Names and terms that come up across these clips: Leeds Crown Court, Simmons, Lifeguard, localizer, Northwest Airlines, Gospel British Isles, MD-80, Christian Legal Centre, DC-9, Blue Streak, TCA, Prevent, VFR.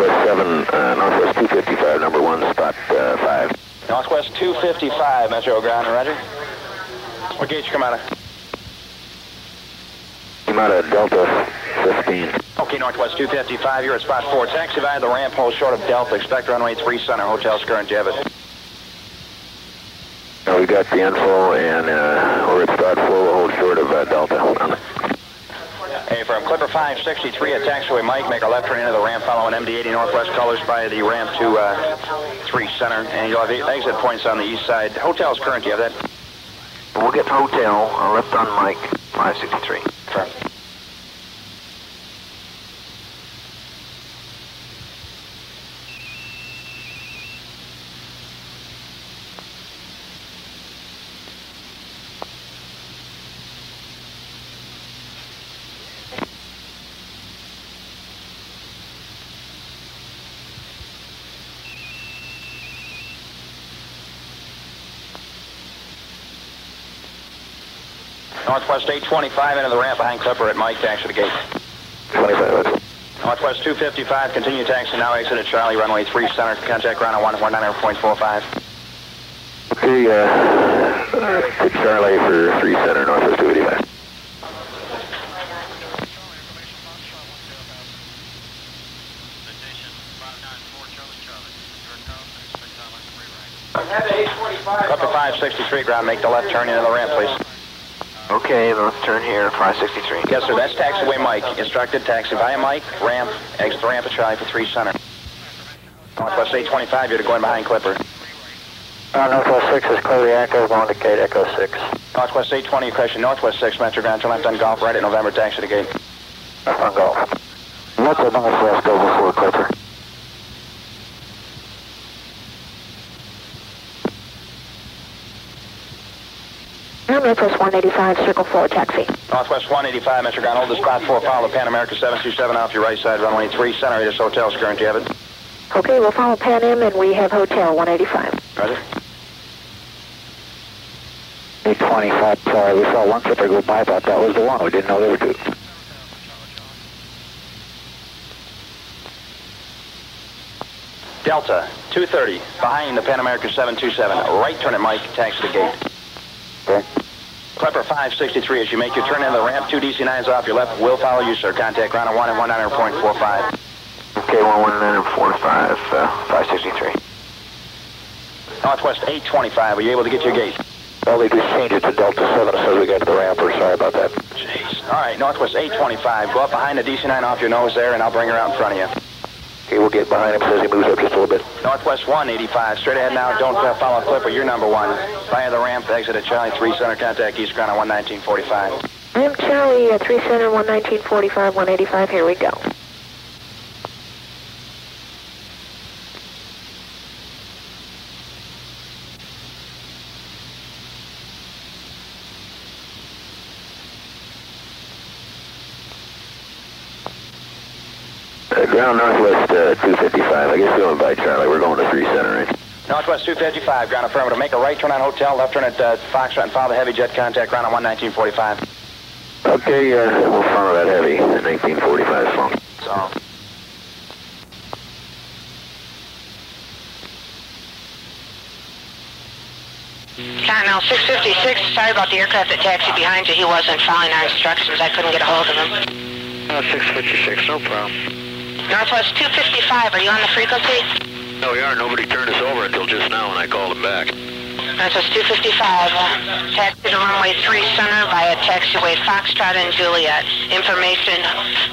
Northwest 7, Northwest 255, number 1, spot 5. Northwest 255, Metro Ground, roger. What gauge you come out of? I'm out of Delta 15. Okay, Northwest 255, you're at spot 4. Taxi via the ramp, hold short of Delta. Expect runway 3 center, Hotel Skirn, Javits. We got the info, and we're at spot 4, we'll hold short of Delta. Hey, from Clipper 563 at Taxiway Mike, make a left turn into the ramp following MD-80 Northwest colors by the ramp to 3 center, and you'll have the exit points on the east side. Hotel's current, do you have that? We'll get hotel, left on Mike, 563. Firm. Northwest 825 into the ramp behind Clipper at Mike, taxi to gate. 25. Northwest 255, continue taxi now, exit at Charlie, runway 3 center, contact ground at 119.45. Okay, to Charlie for 3 center, Northwest 285. Clipper 563, ground, make the left turn into the ramp, please. Okay, let's turn here, 563. Yes, sir, that's Taxiway Mike. Instructed taxi via Mike, ramp, exit the ramp at Charlie for 3 center. Northwest 825, you're going behind Clipper. Northwest 6 is clear to Echo, going to gate Echo 6. Northwest 820, you're crashing Northwest 6, Metro Ground, turn left on Golf, right at November, taxi to gate. Left on Golf. Let the Northwest go before Clipper. Northwest 185, circle 4, taxi. Northwest 185, Metro Ground, hold the spot 4, follow Pan America 727 off your right side, runway 3 center, this hotel's current, do you have it? Okay, we'll follow Pan Am, and we have hotel 185. Roger. 825, sorry, we saw one Clipper go by, but that was the one, we didn't know there were two. Delta, 230, behind the Pan America 727, right turn at Mike, taxi to gate. Okay. Clipper 563, as you make your turn into the ramp, 2 DC-9s off your left, will follow you, sir. Contact ground at 1 and 19.45. Okay, 119.45, 563. Northwest 825, were you able to get your gate? Well, they just changed it to Delta 7, so we got to the ramp, we're sorry about that. Jeez. All right, Northwest 825, go up behind the DC-9 off your nose there, and I'll bring her out in front of you. Okay, we'll get behind him as he moves up just a little bit. Northwest 185, straight ahead now, don't follow Clipper, you're number 1. Via the ramp, exit at Charlie 3 center, contact east ground at 119.45. I'm Charlie, 3 center, 119.45, 185, here we go. Ground Northwest 255, I guess we don't invite Charlie, we're going to 3 center, right? Northwest 255, ground affirmative, make a right turn on hotel, left turn at Foxtrot and follow the heavy jet, contact ground at 119.45. Okay, we'll follow that heavy, 19.45 slung. So. Continental 656, sorry about the aircraft that taxied behind you, he wasn't following our instructions, I couldn't get a hold of him. 656, no problem. Northwest 255, are you on the frequency? No, we are. Nobody turned us over until just now when I called him back. Northwest 255, taxi to runway 3 center via taxiway Foxtrot and Juliet. Information,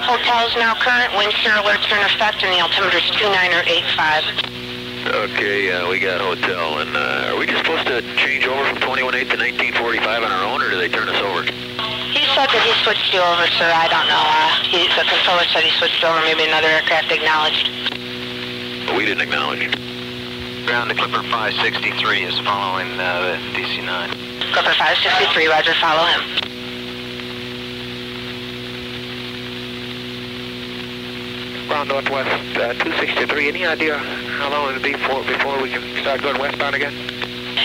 hotels now current, wind shear alerts are in effect, and the altimeter's 29085. Okay, we got hotel, and are we just supposed to change over from 218 to 1945 on our own, or do they turn us over? Said that he switched you over, sir. I don't know. The controller said he switched over. Maybe another aircraft acknowledged. But we didn't acknowledge. Ground to Clipper 563 is following DC-9. Clipper 563, roger, follow him. Ground Northwest 263, any idea how long it'll be before we can start going westbound again?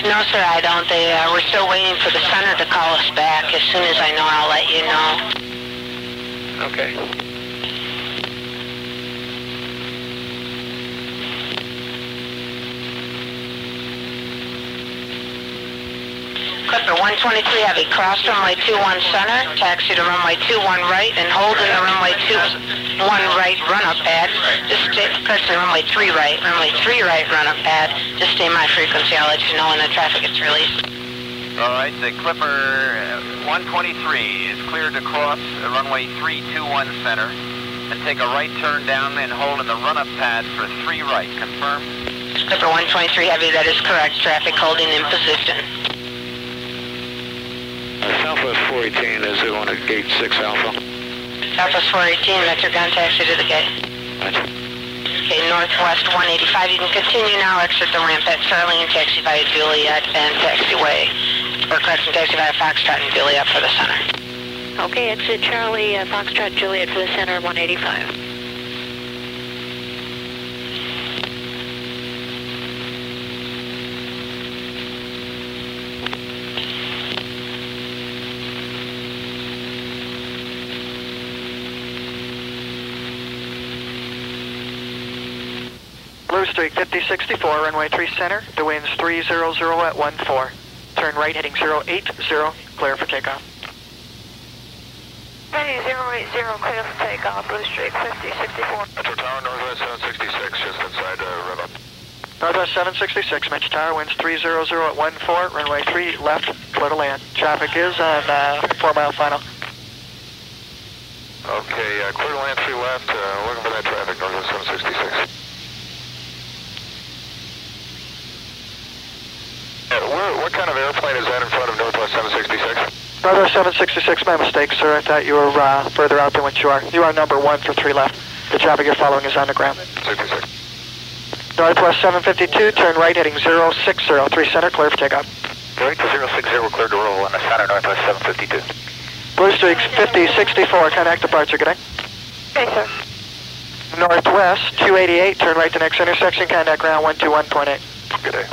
No, sir, I don't. They we're still waiting for the center to call us back. As soon as I know, I'll let you know. Okay. Clipper 123 Heavy, cross runway 21 center, taxi to runway 21 right, and hold in the runway 21 right run-up pad. Just stay, press the runway 3 right run-up pad. Just stay my frequency, I'll let you know when the traffic gets released. Alright, the Clipper 123 is cleared to cross runway 321 center, and take a right turn down and hold in the run-up pad for 3 right, confirm? Clipper 123 Heavy, that is correct, traffic holding in position. Southwest 418 is on at gate 6 Alpha. Southwest 418, that's your gun taxi to the gate. Gotcha. Okay, Northwest 185, you can continue now, exit the ramp at Starling and taxi via Juliet and taxiway, or correction, taxi via Foxtrot and Juliet for the center. Okay, exit Charlie, Foxtrot, Juliet for the center, 185. Blue Streak 5064, runway 3 center, the wind's 300 at 14. Turn right heading 080, clear for takeoff. Ready 080, clear for takeoff, Blue Streak 5064. Metro Tower, Northwest 766, just inside rev up. Northwest 766, Metro Tower, winds 300 at 14, runway 3 left, clear to land. Traffic is on 4 mile final. Okay, clear to land 3 left, looking for that traffic, Northwest 766. What kind of airplane is that in front of Northwest 766? Northwest 766, my mistake, sir. I thought you were further out than what you are. You are number 1 for 3 left. The traffic you're following is on the ground. 66. Northwest 752, turn right heading 0603 center, clear for takeoff. Direct to 060, clear to roll on the center, Northwest 752. Blue Streaks 5064, connect departure, good day. Hey, sir. Northwest 288, turn right to next intersection, contact ground 121.8. Good day.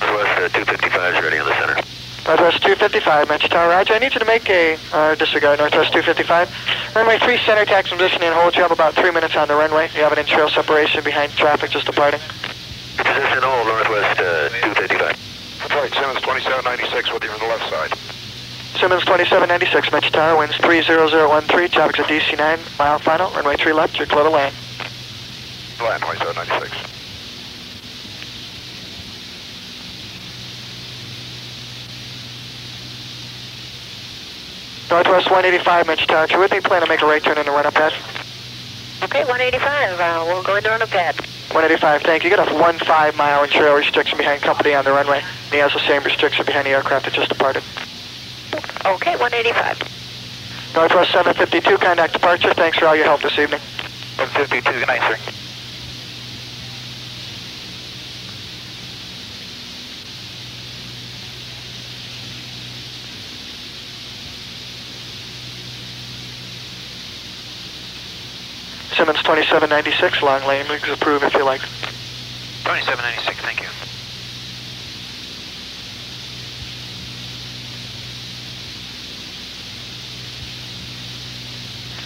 Northwest 255 is ready on the center. Northwest 255, Metro Tower, Roger. I need you to make a disregard, Northwest 255. Runway 3 center, taxi position and hold. You have about 3 minutes on the runway. You have an in-trail separation behind traffic just departing. Position hold, Northwest 255. That's right, Simmons 2796 with you from the left side. Simmons 2796, Metro Tower, winds 30013, traffic's at DC 9, mile final, runway 3 left, you're clear to land. Land 2796. Northwest 185, Mitch Tower, you with me? Plan to make a right turn in the run-up pad. Okay, 185, we'll go in the run-up pad. 185, thank you. Get off 15-mile and trail restriction behind company on the runway. And he has the same restriction behind the aircraft that just departed. Okay, 185. Northwest 752, contact departure. Thanks for all your help this evening. 752, good night, sir. Simmons 2796, long lane, we can approve if you like. 2796, thank you.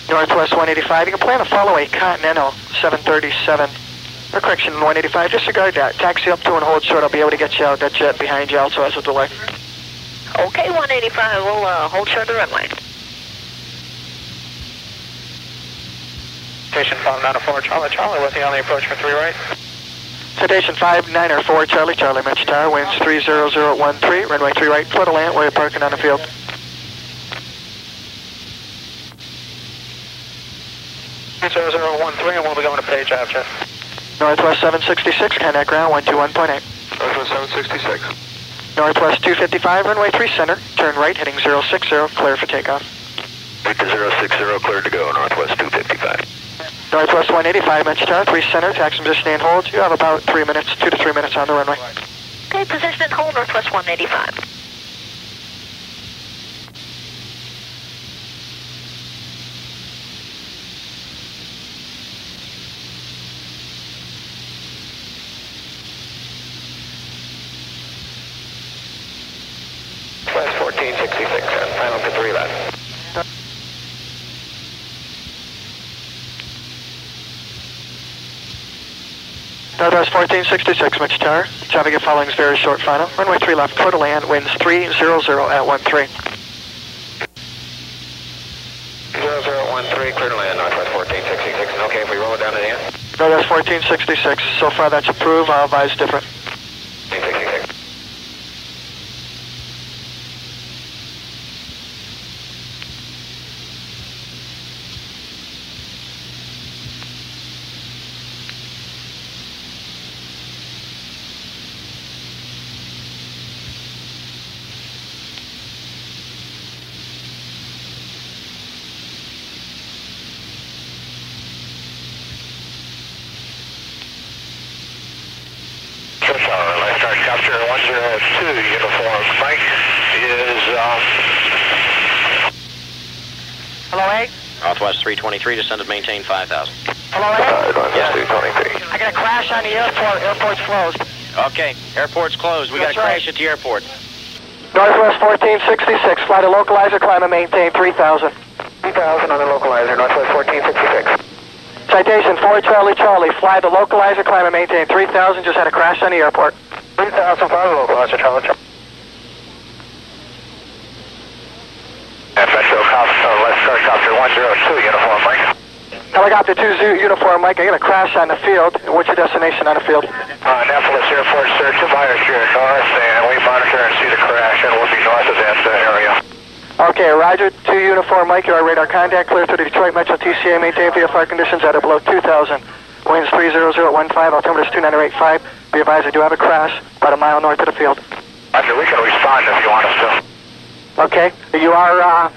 Northwest 185, you can plan to follow a Continental 737, or correction, 185, disregard that. Taxi up to and hold short, I'll be able to get you out. That jet behind you also has a delay. Okay, 185, we'll hold short the runway. Citation 594 Charlie Charlie with you on the approach for 3 right. Citation 594 Charlie Charlie, Metro Tower, winds 30013, runway 3 right, clear to land, where you're parking on the field. Yeah. 30013 and we'll be going to page after. Northwest 766, contact ground 121.8. Northwest 766. Northwest 255, runway 3 center, turn right heading 060, clear for takeoff. Right to 060, clear to go, Northwest 255. Northwest 185, Metro Tower, 3 center, taxi position and hold. You have about 3 minutes, 2 to 3 minutes on the runway. Okay, position and hold, Northwest 185. Northwest 1466, final to 3 left. Northwest 1466, Mitch Tower. Traffic and following is very short final. Runway 3 left, quarter land, winds 300 at 13. 00 at 13, clear to land, Northwest 1466. Okay, if we roll it down to the end. Northwest 1466, so far that's approved, I'll advise different. 1466. Lifeguard Copter 102 Uniform Mike is Hello 8? Northwest 323, descend and maintain 5,000. Hello 8? Northwest 323. I got a crash on the airport, airport's closed. Okay, airport's closed, we got a crash at the airport. Northwest 1466, fly to localizer, climb and maintain 3,000. 3,000 on the localizer, Northwest 1466. Citation 4 Charlie Charlie, fly the localizer, climb and maintain 3,000, just had a crash on the airport. 3,000, fly the localizer, Charlie Charlie. FSO Helicopter 102, Uniform Mike. Helicopter 2 Uniform Mike, I got a crash on the field. What's your destination on the field? Annapolis Airport, sir, 2 miles here north, and we monitor and see the crash, and we'll be north of that area. Okay, Roger, 2 Uniform Mike, you are radar contact, clear through the Detroit Metro TCA, maintain VFR conditions at or below 2,000. Winds 300 at 15, altimeter is 2985, be advised I do have a crash, about a mile north of the field. Roger, we can respond if you want us to. Okay, you are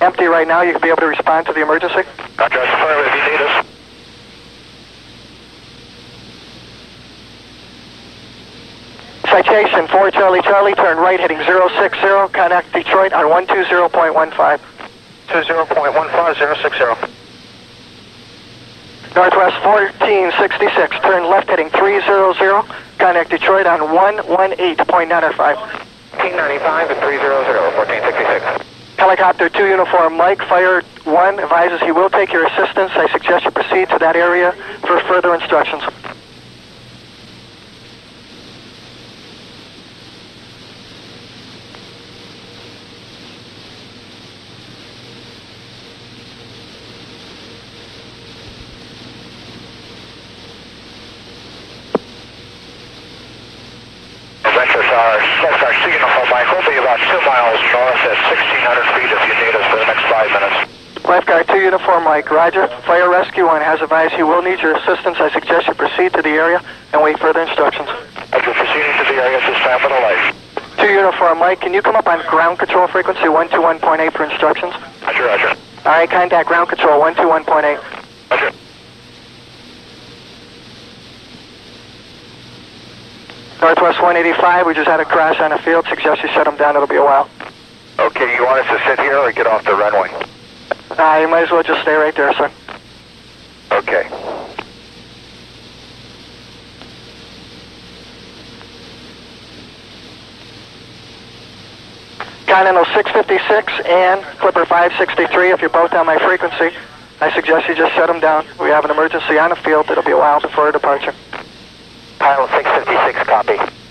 empty right now, you can be able to respond to the emergency? Roger, affirmative, if you need us. Citation 4 Charlie Charlie, turn right heading 060, connect Detroit on 120.15. 20.15060. Northwest 1466, turn left heading 300, connect Detroit on 118.905. 1895 and 300, 1466. Helicopter 2 Uniform Mike, Fire 1 advises he will take your assistance. I suggest you proceed to that area for further instructions. Lifeguard 2 Uniform Mike, we'll be about 2 miles north at 1,600 feet if you need us for the next 5 minutes. Lifeguard 2 Uniform Mike, Roger. Fire Rescue 1 has advised you will need your assistance. I suggest you proceed to the area and wait further instructions. After proceeding to the area at this time for the light. 2 Uniform Mike, can you come up on ground control frequency 121.8 for instructions? Roger, roger. All right, contact ground control 121.8. Roger. Northwest 185, we just had a crash on the field. Suggest you shut them down, it'll be a while. Okay, you want us to sit here or get off the runway? You might as well just stay right there, sir. Okay. Continental 656 and Clipper 563, if you're both on my frequency, I suggest you just shut them down. We have an emergency on the field, it'll be a while before our departure. Pilot 656, copy.